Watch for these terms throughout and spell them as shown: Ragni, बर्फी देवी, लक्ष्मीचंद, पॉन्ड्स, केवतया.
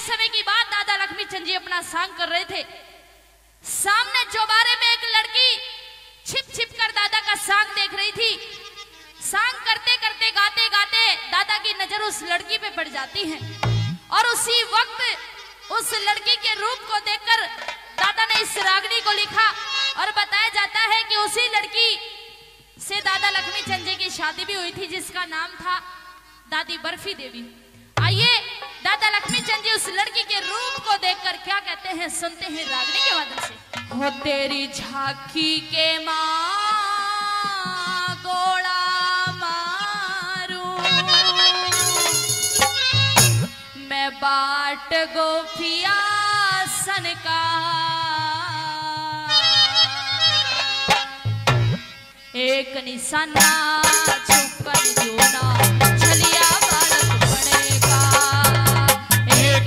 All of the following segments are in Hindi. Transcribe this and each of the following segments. एक समय की बात दादा लक्ष्मीचंद जी अपना सांग कर रहे थे। सामने चौबारे में एक लड़की छिप छिप कर दादा का सांग देख रही थी। सांग करते करते गाते गाते दादा की नजर उस लड़की पे पड़ जाती है और उसी वक्त उस लड़की के रूप को देखकर दादा ने इस रागनी को लिखा और बताया जाता है कि उसी लड़की से दादा लक्ष्मीचंद जी की शादी भी हुई थी जिसका नाम था दादी बर्फी देवी। आइए दादा लक्ष्मीचंद जी उस लड़की के रूप को देखकर क्या कहते हैं, सुनते हैं रागनी के माध्यम से। हो तेरी झांकी के मां गोड़ा मारू मैं बाट गोफिया सन का एक निशाना छुपन जोना चलिया बालक बनेगा एक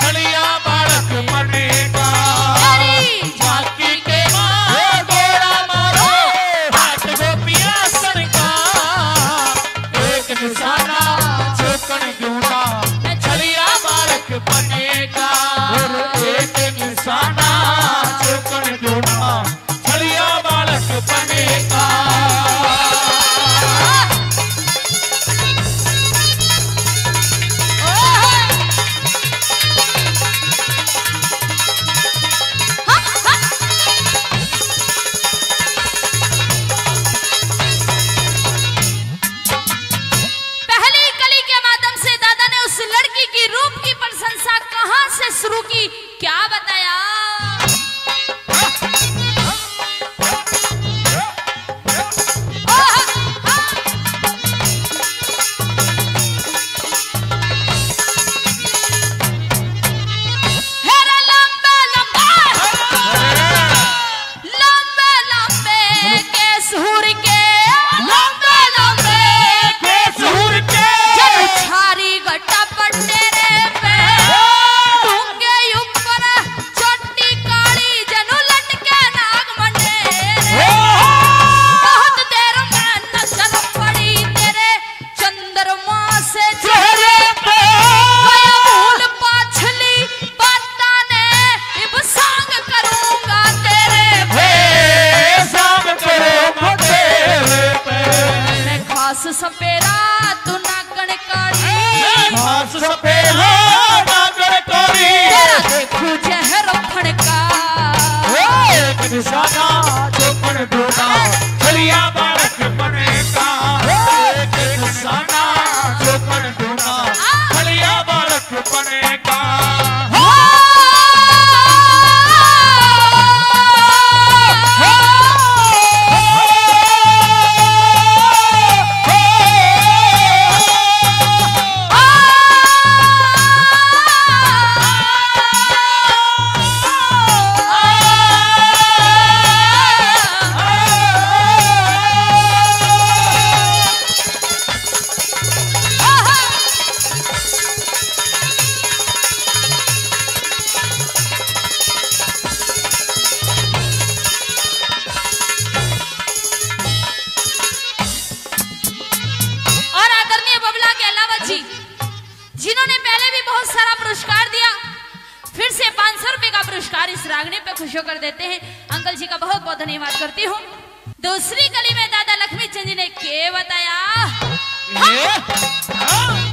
चलिया बालक बनेगा झांकी के मां गोड़ा मारो बाट गोपिया सन का एक निशाना छुपन जोना चलिया बालक बनेगा एक निशाना छुपन जोना दूसरी कली में दादा लक्ष्मीचंद जी ने केवतया